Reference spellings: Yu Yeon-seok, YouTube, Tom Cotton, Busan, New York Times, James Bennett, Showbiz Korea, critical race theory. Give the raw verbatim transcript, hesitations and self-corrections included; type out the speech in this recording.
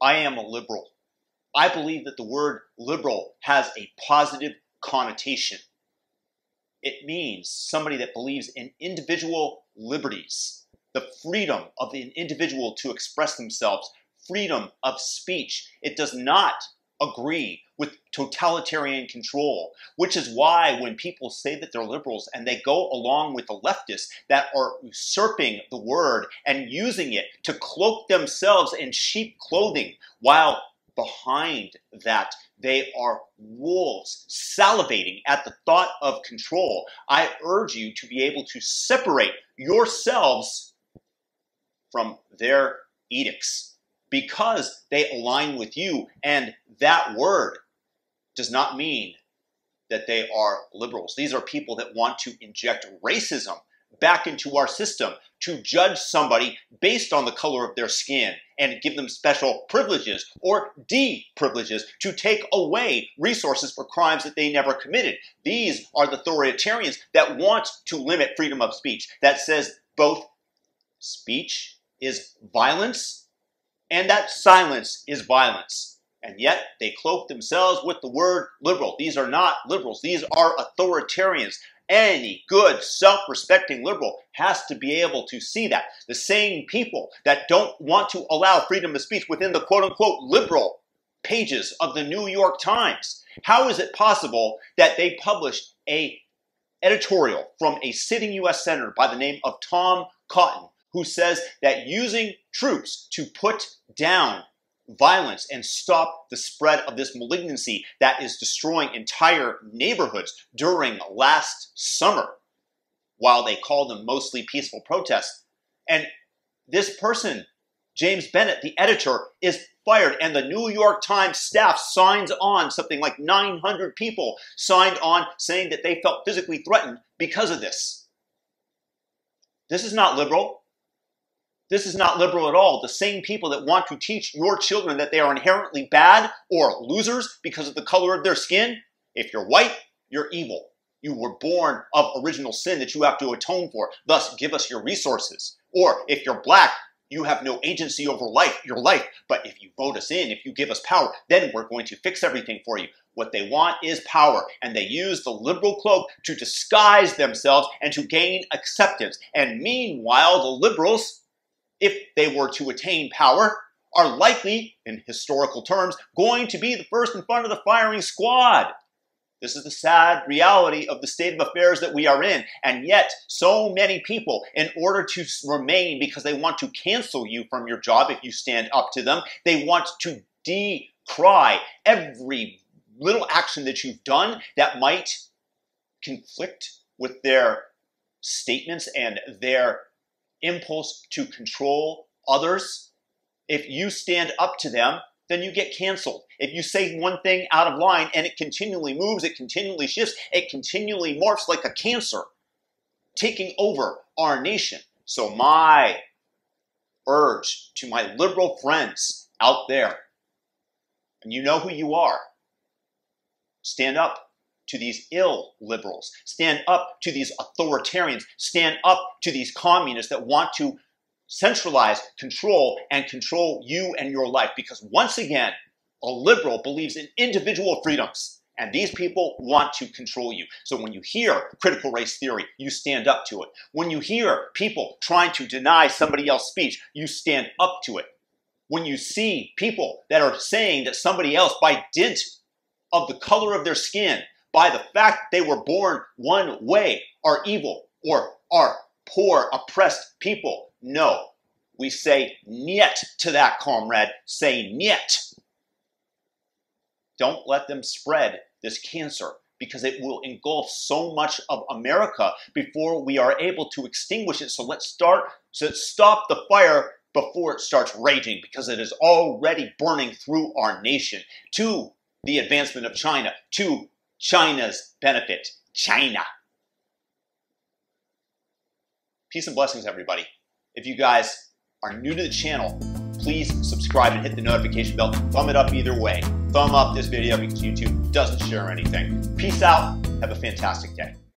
I am a liberal. I believe that the word liberal has a positive connotation. It means somebody that believes in individual liberties, the freedom of an individual to express themselves, freedom of speech. It does not agree with totalitarian control, which is why when people say that they're liberals and they go along with the leftists that are usurping the word and using it to cloak themselves in sheep clothing, while behind that they are wolves salivating at the thought of control. I urge you to be able to separate yourselves from their edicts, because they align with you, and that word does not mean that they are liberals. These are people that want to inject racism back into our system, to judge somebody based on the color of their skin and give them special privileges or de-privileges, to take away resources for crimes that they never committed. These are the authoritarians that want to limit freedom of speech, that says both speech is violence and that silence is violence. And yet they cloak themselves with the word liberal. These are not liberals. These are authoritarians. Any good self-respecting liberal has to be able to see that. The same people that don't want to allow freedom of speech within the quote-unquote liberal pages of the New York Times. How is it possible that they published an editorial from a sitting U S senator by the name of Tom Cotton, who says that using troops to put down violence and stop the spread of this malignancy that is destroying entire neighborhoods during last summer, while they call them mostly peaceful protests. And this person, James Bennett, the editor, is fired, and the New York Times staff signs on, something like nine hundred people signed on saying that they felt physically threatened because of this. This is not liberal. This is not liberal at all. The same people that want to teach your children that they are inherently bad or losers because of the color of their skin. If you're white, you're evil. You were born of original sin that you have to atone for. Thus, give us your resources. Or if you're black, you have no agency over life, your life. But if you vote us in, if you give us power, then we're going to fix everything for you. What they want is power, and they use the liberal cloak to disguise themselves and to gain acceptance. And meanwhile, the liberals, if they were to attain power, are likely, in historical terms, going to be the first in front of the firing squad. This is the sad reality of the state of affairs that we are in. And yet, so many people, in order to remain, because they want to cancel you from your job if you stand up to them, they want to decry every little action that you've done that might conflict with their statements and their impulse to control others. If you stand up to them, then you get canceled. If you say one thing out of line and it continually moves, it continually shifts, it continually morphs like a cancer, taking over our nation. So my urge to my liberal friends out there, and you know who you are, stand up to these ill liberals, stand up to these authoritarians, stand up to these communists that want to centralize, control, and control you and your life. Because once again, a liberal believes in individual freedoms, and these people want to control you. So when you hear critical race theory, you stand up to it. When you hear people trying to deny somebody else's speech, you stand up to it. When you see people that are saying that somebody else, by dint of the color of their skin, by the fact they were born one way, are evil or are poor, oppressed people. No, we say niet to that, comrade. Say niet. Don't let them spread this cancer, because it will engulf so much of America before we are able to extinguish it. So let's start, so let's stop the fire before it starts raging, because it is already burning through our nation to the advancement of China, to China's benefit. China. Peace and blessings, everybody. If you guys are new to the channel, please subscribe and hit the notification bell. Thumb it up either way. Thumb up this video because YouTube doesn't share anything. Peace out. Have a fantastic day.